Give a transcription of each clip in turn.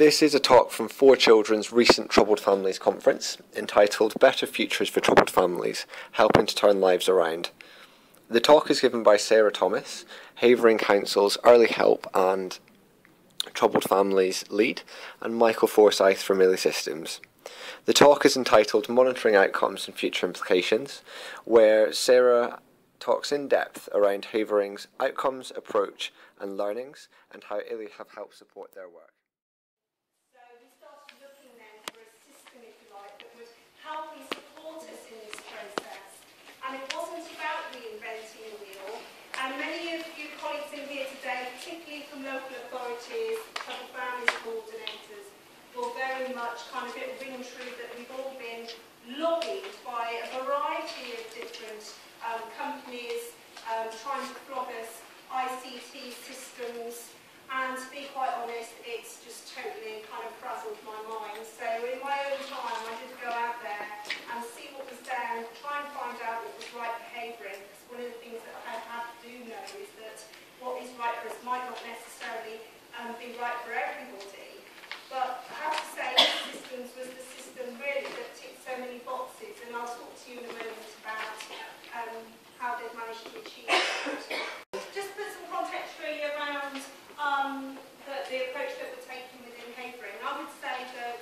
This is a talk from 4children's recent Troubled Families conference, entitled Better Futures for Troubled Families, Helping to Turn Lives Around. The talk is given by Sarah Thomas, Havering Council's Early Help and Troubled Families lead, and Michael Forsyth from Illy Systems. The talk is entitled Monitoring Outcomes and Future Implications, where Sarah talks in depth around Havering's outcomes, approach and learnings, and how Illy have helped support their work. Local authorities, public families coordinators will very much kind of ring true that we've all been lobbied by a variety of different companies trying to flog us ICT systems, and to be quite honest, it's just totally kind of frazzled my mind. So in my own time I did go out there and see what was down, try and find out what was right behaviour, because one of the things that I have to know is that what is right for us might not necessarily be right for everybody. But I have to say, systems was the system really that ticked so many boxes, and I'll talk to you in a moment about how they've managed to achieve that. Just put some context really around the approach that we're taking within Havering. I would say that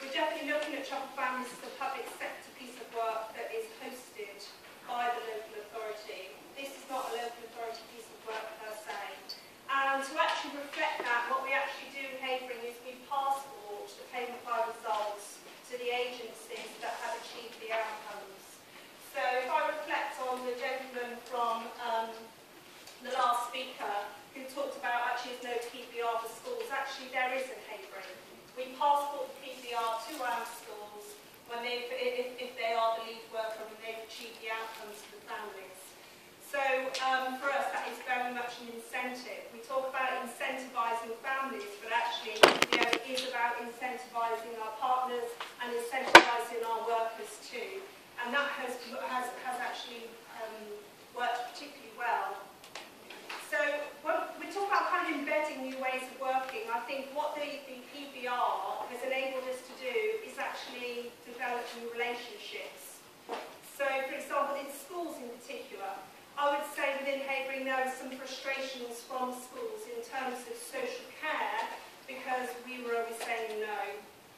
we're definitely looking at troubled families as a public sector piece of work that is hosted by the local authority. This is not a local authority piece of work per se. And to actually reflect that, what we actually do in Havering is we passport the payment by results to the agencies that have achieved the outcomes. So if I reflect on the gentleman from the last speaker who talked about actually there's no PPR for schools, actually there is in Havering. We passport the PPR to our schools when they, if they are the lead worker and they've achieved the outcomes for the families. So for us that is very much an incentive. We talk about incentivising families, but actually it is about incentivising our partners and incentivising our workers too. And that has actually worked particularly well. So when we talk about kind of embedding new ways of working, I think what the PBR has enabled us to do is actually develop new relationships. So for example, in schools in particular, I would say within Havering there were some frustrations from schools in terms of social care, because we were always saying no.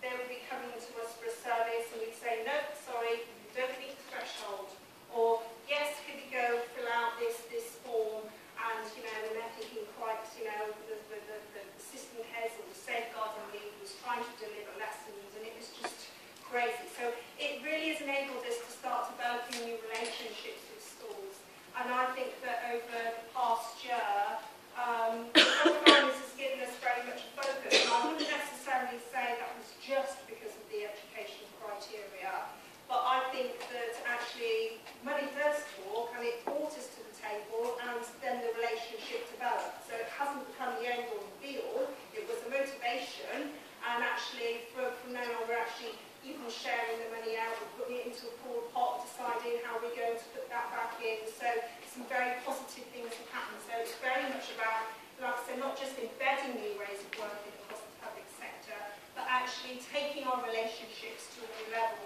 They would be coming to us for a service and we'd say, no, sorry, don't meet the threshold. Or, yes, could you go fill out this form, and, you know, and they're thinking quite, you know, the system heads or the safeguarding lead was trying to deliver lessons, and it was just crazy. So it really has enabled us to start developing new relationships with schools. And I think that over the past year, has given us very much a focus. And I wouldn't necessarily say that was just because of the education criteria, but I think that actually money does talk, and it brought us to the table, and then the relationship developed. So it hasn't become the end all be all. It was a motivation, and actually from now on we're actually even sharing the money out and putting it into a pool pot, deciding how we're going to put that back in. So some very positive things have happened. So it's very much about, like I said, not just embedding new ways of working across the public sector, but actually taking our relationships to a new level.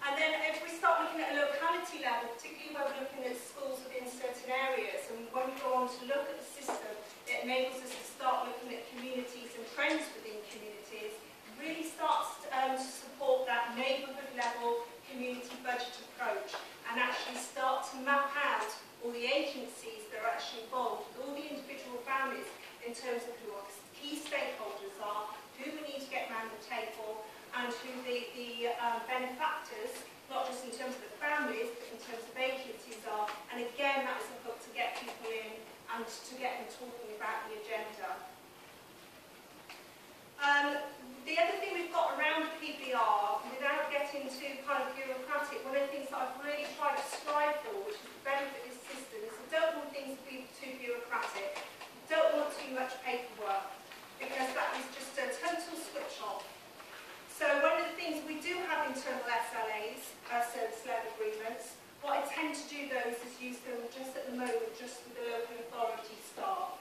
And then if we start looking at a locality level, particularly when we're looking at schools within certain areas, and when we go on to look at the system, it enables us to start looking at communities and trends within communities, really starts to support that neighbourhood level community budget approach, and actually start to map out all the agencies that are actually involved, all the individual families, in terms of who our key stakeholders are, who we need to get around the table, and who the benefactors, not just in terms of the families, but in terms of agencies are. And again, that is a hook to get people in and to get them talking about the agenda. The other thing we've got around PBR, without getting too kind of bureaucratic, one of the things that I've really tried to strive for, which is the benefit of this system, is I don't want things to be too bureaucratic. I don't want too much paperwork, because that is just a total switch off. So one of the things we do have internal SLAs, service level agreements. What I tend to do those is use them just at the moment, just with the local authority staff.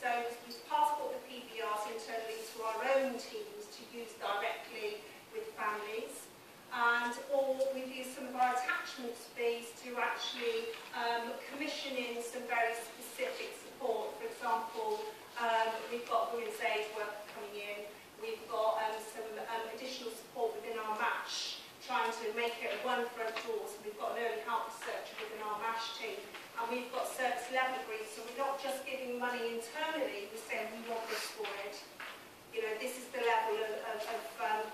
So we passport the PBRs internally. national space to actually commission in some very specific support. For example, we've got women's aid work coming in, we've got some additional support within our MASH, trying to make it one front door, so we've got an early help researcher within our MASH team, and we've got service level agreements, so we're not just giving money internally, we're saying we want this for it. You know, this is the level of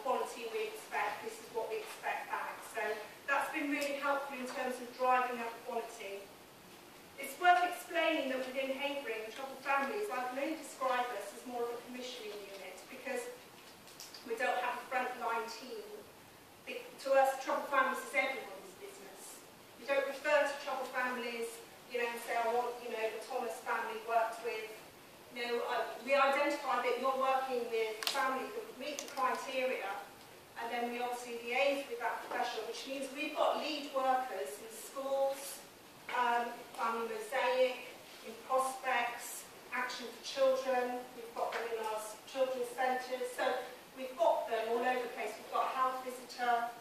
quality we expect, this is what we expect back. So that's been really helpful in terms of driving up quality. It's worth explaining that within Havering, troubled families, I can only describe us as more of a commissioning unit because we don't have a frontline team. To us, troubled families is everyone's business. We don't refer to troubled families, you know, and say, I want, you know, the Thomas family worked with. You know, we identify that you're working with families that meet the criteria, and then we obviously liaise with that professional, which means we've got lead workers in schools, Mosaic, in prospects, Action for Children, we've got them in our children's centres, so we've got them all over the place. We've got a health visitor,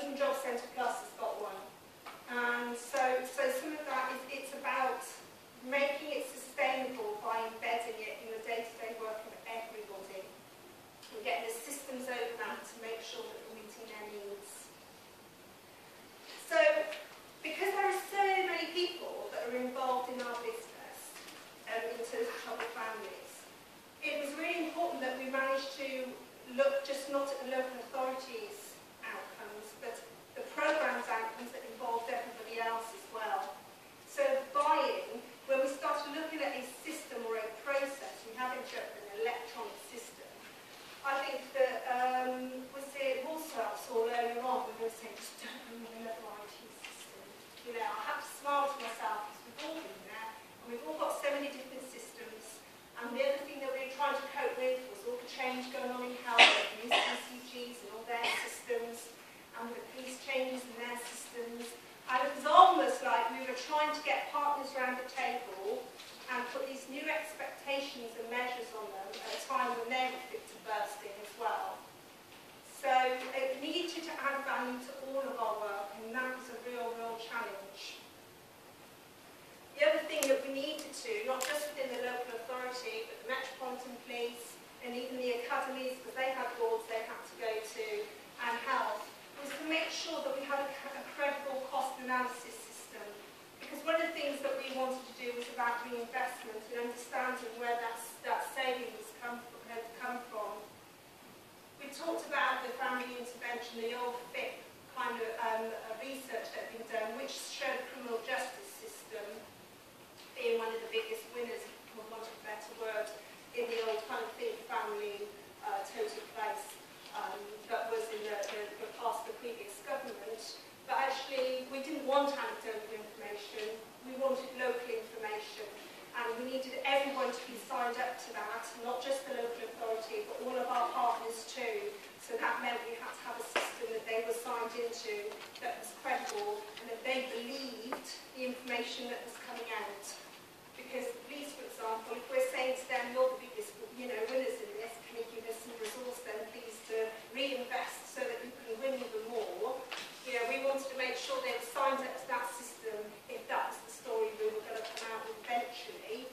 even Job Centre Plus has got one. And so some of that is, it's about making it sustainable by embedding it in the day-to-day work of everybody and getting the systems over that to make sure that we're meeting their needs. So, because there are so many people that are involved in our business in terms of troubled families, it was really important that we managed to look just not at the local authorities' outcomes, but the programme's outcomes that involved everybody else as well. So buy-in, when we started looking at a system or a process, we haven't just an electronic system. I think that, was it Walsall saw earlier on, we were saying, just don't remember the local IT system. You know, I have to smile to myself, because we've all been there, and we've all got so many different systems, and the other thing that we were trying to cope with was all the change going on in health, and these ECGs and all their systems, and the police changes in their systems. And it was almost like we were trying to get partners around the table and put these new expectations and measures on them at a time when they were fit to bursting as well. So it needed to add value to all of our work, and that was a real, real challenge. The other thing that we needed to, not just within the local authority, but the Metropolitan Police and even the academies, because they had boards they had to go to, and health, was to make sure that we had a credible cost analysis system. Because one of the things that we wanted to do was about reinvestment and understanding where that saving was come from. We talked about the family intervention, the old FIP kind of research that had been done, which showed the criminal justice system being one of the biggest winners, for want of a better word, in the old kind of big family total place. That was in the past the previous government, but actually we didn't want anecdotal information, we wanted local information, and we needed everyone to be signed up to that, not just the local authority, but all of our partners too. So that meant we had to have a system that they were signed into, that was credible, and that they believed the information that was coming out. Because the police, for example, if we're saying to them, you're the biggest, you know, winners in this, can you give us some resource then please to reinvest so that you can win even more? You know, we wanted to make sure they were signed up to that system if that was the story we were going to come out with eventually,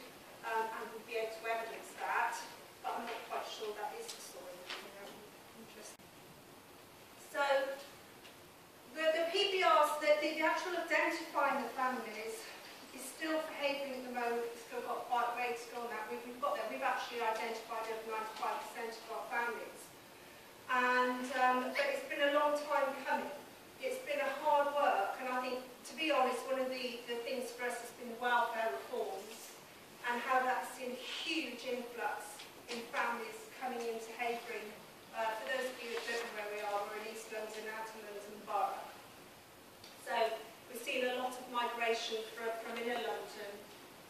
and we'd be able to evidence that, but I'm not quite sure that is the story. You know, interesting. So, the PBRs, the actual identifying the families, it's still behaving at the moment, it's still got quite a way to go on that. We've got that. We've actually identified over 95% of our families. And but it's been a long time coming. It's been a hard work, and I think, to be honest, one of the things for us has been welfare reforms and how that's seen a huge influx in families coming into Havering. For those of you that don't know where we are, we're in East London, Outer London Borough. So we've seen a lot of migration from inner London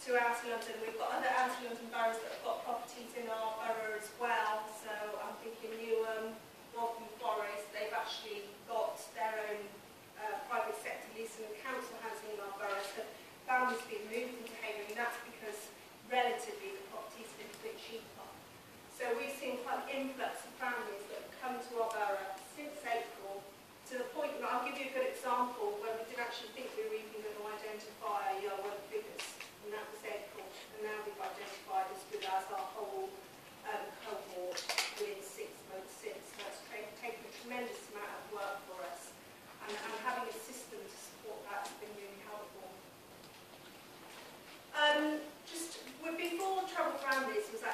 to outer London. We've got other outer London boroughs that have got properties in our borough as well. So I'm thinking Newham, Waltham Forest, they've actually got their own private sector leasing and council housing in our borough. So families have been moved into Havering. That's because relatively the properties have been a bit cheaper. So we've seen quite an influx of families that have come to our borough since April, to the point that I'll give you a good example.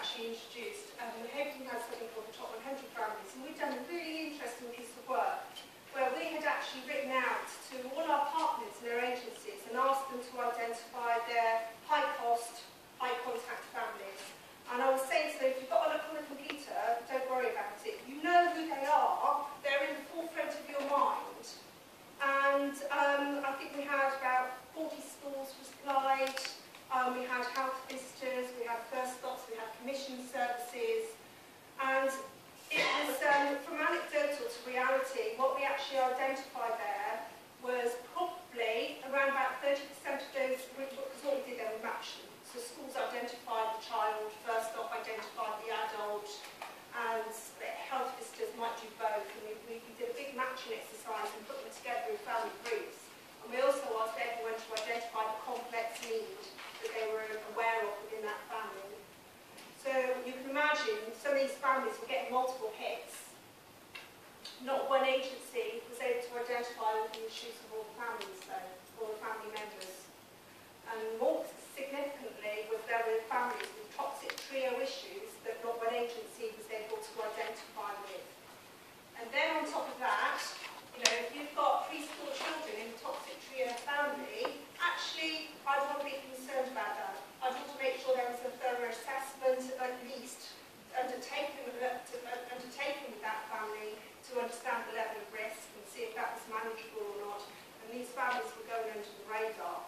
actually introduced, we're hoping to have something called the Top 100 Families, and we've done a really interesting piece of work where we had actually written out to all our partners and their agencies and asked them to identify their high-cost, high-contact families. And I was saying to them, if you've got a look on the computer, don't worry about it. You know who they are. They're in the forefront of your mind. And I think we had about 40 schools replied. We had health visitors, we had first spots, we had commission services, and it was from anecdotal to reality. What we actually identified there was probably around about 30% of those, because what we did then was matching. So schools identified the child, first off identified the adult, and health visitors might do both, and we did a big matching exercise and put them together in family groups. And we also asked everyone to identify the complex need that they were aware of within that family. So you can imagine some of these families were getting multiple hits. Not one agency was able to identify all the issues of all the families though, all the family members. And more significantly was there were families with toxic trio issues that not one agency was able to identify with. And then on top of that, you know, if you've got preschool children in a toxic trio family, actually, I want to be concerned about that. I want to make sure there was a thorough assessment, at least, undertaken with that family to understand the level of risk and see if that was manageable or not. And these families were going under the radar.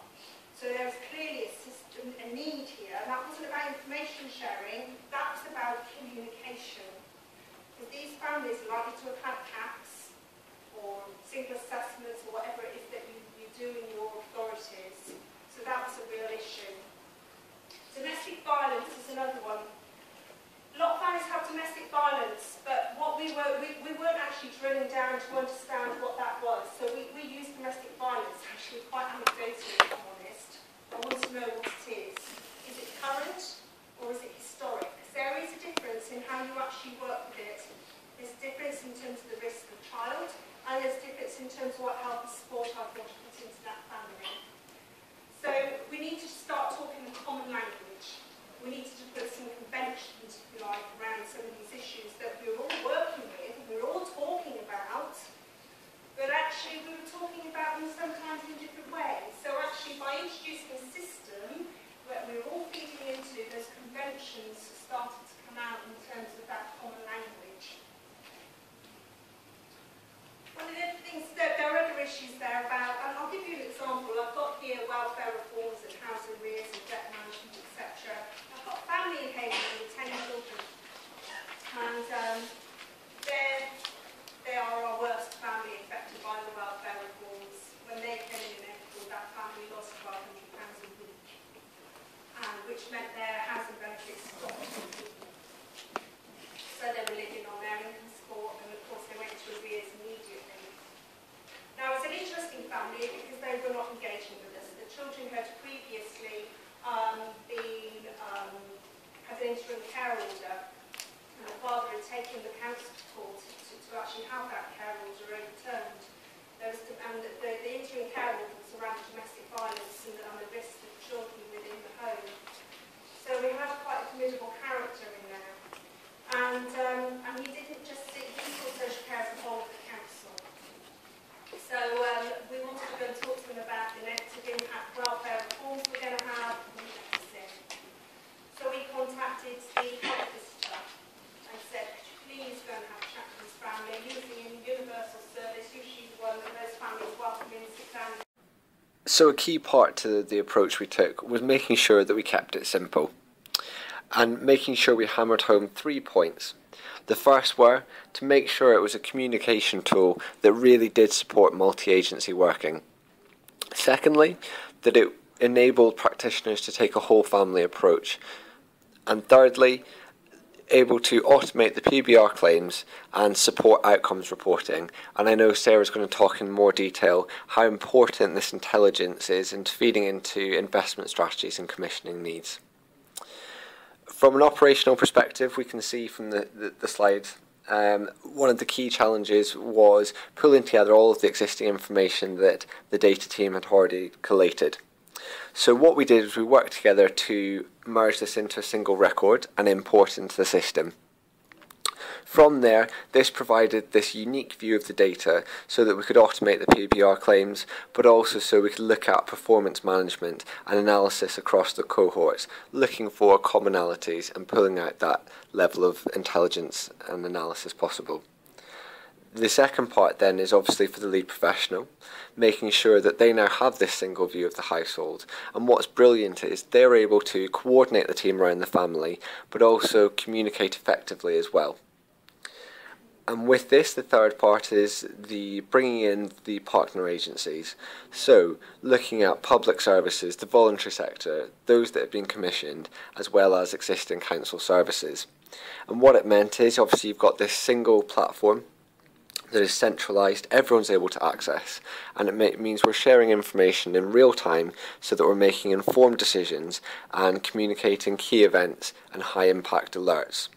So there was clearly a need here. And that wasn't about information sharing, that was about communication. Because these families are likely to have had CAPs or single assessments or whatever it is that you do in your authorities. So that was a real issue. Domestic violence is another one. A lot of families have domestic violence, but what we weren't actually drilling down to understand what that was. So we used domestic violence actually quite anecdotally, if I'm honest. I want to know what it is. Is it current or is it historic? Because there is a difference in how you actually work with it. There's a difference in terms of the risk of child, and there's a difference in terms of what help and support I've got to put into that family. So we need to start talking the common language. We need to put some conventions, if you like, around some of these issues that we're all working with, and we're all talking about, but actually we were talking about them sometimes in different ways. So actually by introducing a system that we're all feeding into, those conventions started to come out in terms of that common language. One of the things that there are other issues there about, and I'll give you an example. I've got here welfare reforms and housing arrears and debt management, etc. I've got family in Havering with 10 children, and they are our worst family affected by the welfare reforms. When they came in April, that family lost £500 a week, which meant their housing benefits stopped. So they were living on their income support, and of course they went to arrears immediately. Now, it's an interesting family because they were not engaging with us. The children had previously had an interim care order, and the father had taken the council to court to actually have that care order overturned. The interim care order was around domestic violence and the risk of children within the home. So we had quite a formidable character in there. And he didn't just sit, he saw social care as a whole of the council. So we wanted to go and talk to them about the negative impact welfare reforms we're going to have. So we contacted the health visitor and said, could you please go and have a chat with this family using universal service, usually the one that most families welcome in 6 hours. So a key part to the approach we took was making sure that we kept it simple and making sure we hammered home 3 points. The first were to make sure it was a communication tool that really did support multi-agency working. Secondly, that it enabled practitioners to take a whole family approach. And thirdly, able to automate the PBR claims and support outcomes reporting. And I know Sarah's going to talk in more detail how important this intelligence is in feeding into investment strategies and commissioning needs. From an operational perspective, we can see from the slides, one of the key challenges was pulling together all of the existing information that the data team had already collated. So what we did is we worked together to merge this into a single record and import into the system. From there, this provided this unique view of the data so that we could automate the PBR claims, but also so we could look at performance management and analysis across the cohorts, looking for commonalities and pulling out that level of intelligence and analysis possible. The second part then is obviously for the lead professional, making sure that they now have this single view of the household. And what's brilliant is they're able to coordinate the team around the family, but also communicate effectively as well. And with this, the third part is the bringing in the partner agencies. So, looking at public services, the voluntary sector, those that have been commissioned, as well as existing council services. And what it meant is, obviously, you've got this single platform that is centralised, everyone's able to access, and it means we're sharing information in real time so that we're making informed decisions and communicating key events and high impact alerts.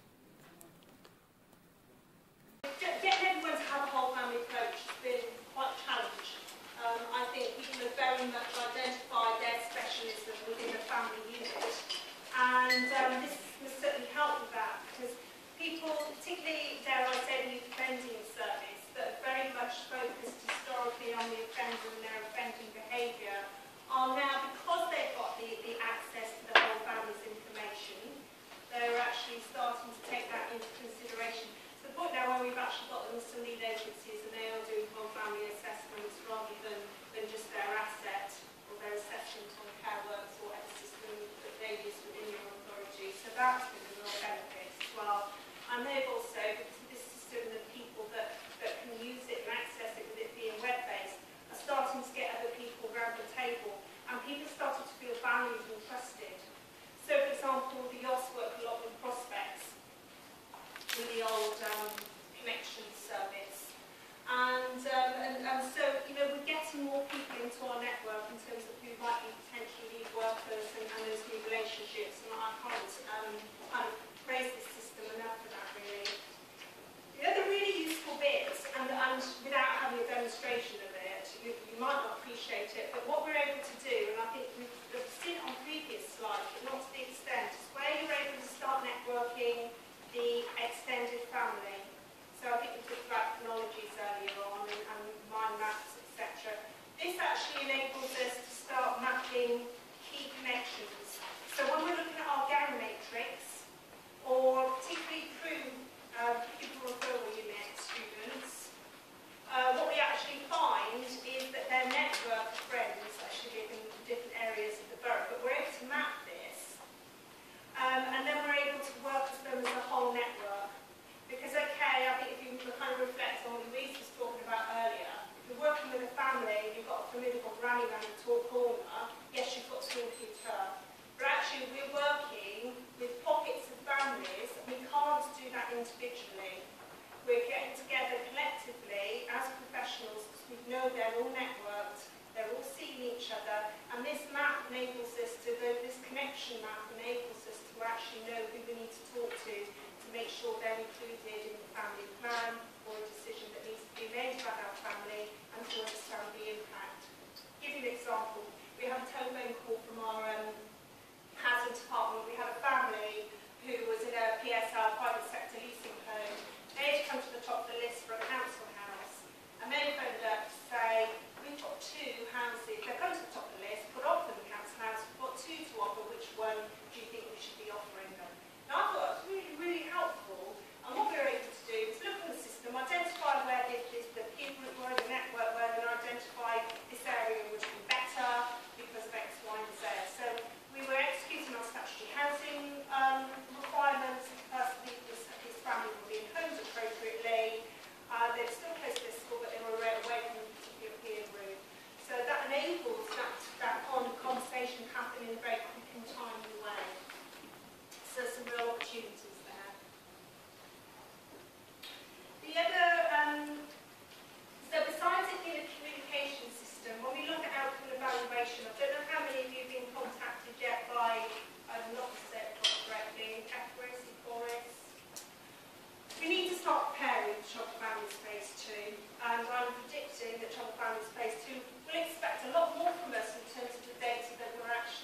Will expect a lot more from us in terms of the data that we're actually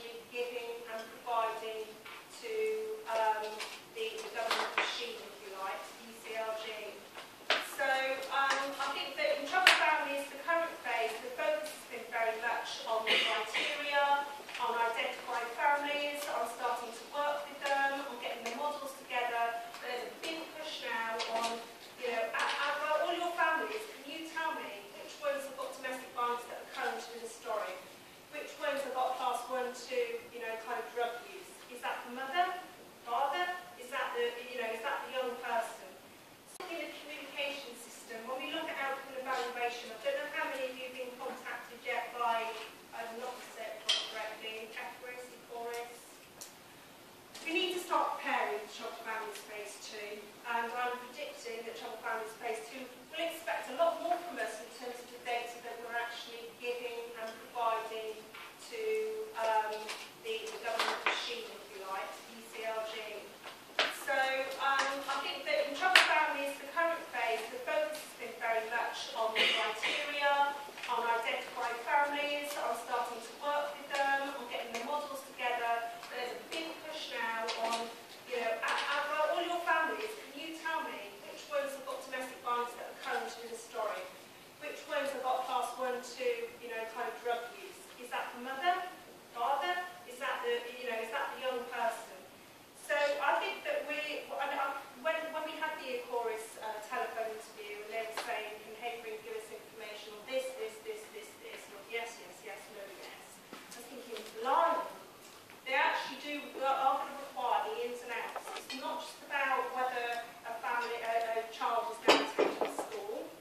Job Families Phase 2, and I'm predicting that Job Families Phase 2 will expect a lot more from us in terms of the data that we're actually giving and providing to the government machine, if you like, ECLG. So I think that in Job Families, the current phase, the focus has been very much on the criteria, on identifying families, on starting to work with them, on getting the models together. But there's a big push now on, you know, about all your families. Can you tell me which ones have got domestic violence that are current and historic? Which ones have got class 1, 2, you know, kind of drug use? Is that the mother, father? Is that the, you know, is that the young person? So I think that we, when we had the Ecoris telephone interview, and they were saying, can Havering give us information on this, or yes, no. I was thinking, blimey, they actually do are going to require the ins and outs. It's not just about whether a child is now attending school.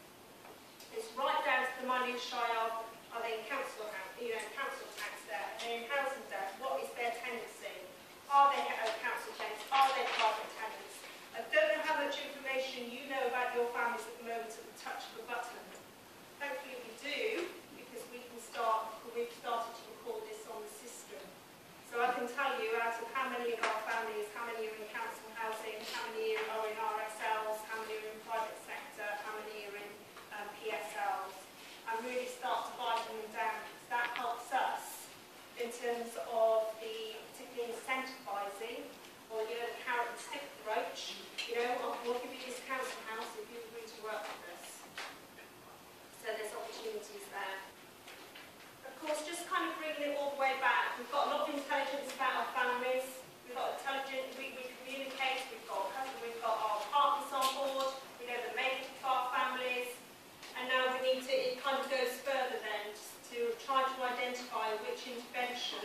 It's right down to the minutiae of, are they in council, you know, council tax debt? Are they in housing debt? What is their tendency? Are they council tenants? Are they private tenants? I don't know how much information you know about your families at the moment at the touch of a button. Hopefully we do, because we can start, we've started to record this on the system. So I can tell you out of how many of our families, how many are in council housing, how many are in RSLs, how many are in private sector, how many are in PSLs, and really start to divide them down, because that helps us in terms of the incentivising, or you know, the carrot and stick approach, you know, we'll give you this council house if you agree to work with us. So there's opportunities there. Of course, just kind of bringing it all the way back, we've got a lot of intelligence about our families, we've got intelligence, we communicate, we've got our partners on board, we know the makeup of our families, and now we need to, it kind of goes further then, just to try to identify which intervention.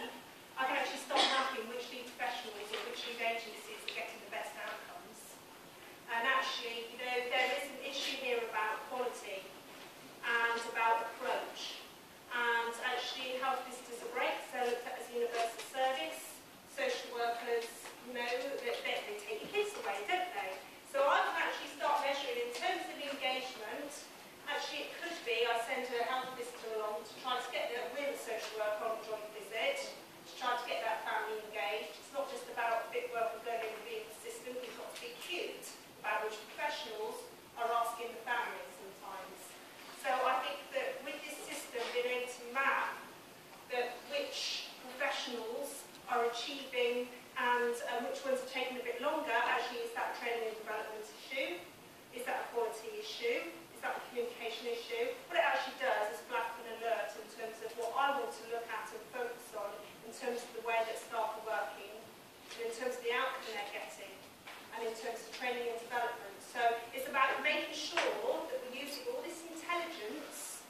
I can actually start mapping which lead professionals or which lead agencies are getting the best outcomes. And actually, you know, there is an issue here about quality and about approach. And actually, health visitors are great, so they're looked at as universal service. Social workers, you know, they take the kids away, don't they? So I can actually start measuring in terms of engagement. Actually, it could be I send a health visitor along to try to get the real social worker on a joint visit. Try to get that family engaged. It's not just about fit work and learning and being persistent. We've got to be cute about which professionals are asking the families sometimes. So I think that with this system, being able to map that which professionals are achieving and which ones are taking a bit longer, actually, is that training and development issue? Is that a quality issue? Is that a communication issue? What it actually does is blacken an alert in terms of what I want to look at and focus on, in terms of the way that staff are working, and in terms of the outcome they're getting, and in terms of training and development. So it's about making sure that we're using all this intelligence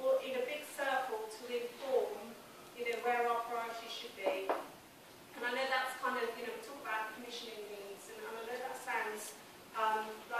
all in a big circle to inform, you know, where our priorities should be. And I know that's kind of, you know, we talk about commissioning needs, and I know that sounds like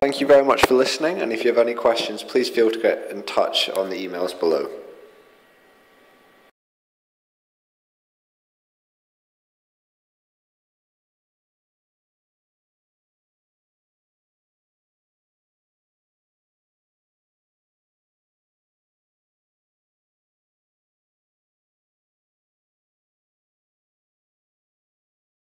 Thank you very much for listening, and if you have any questions, please feel free to get in touch on the emails below.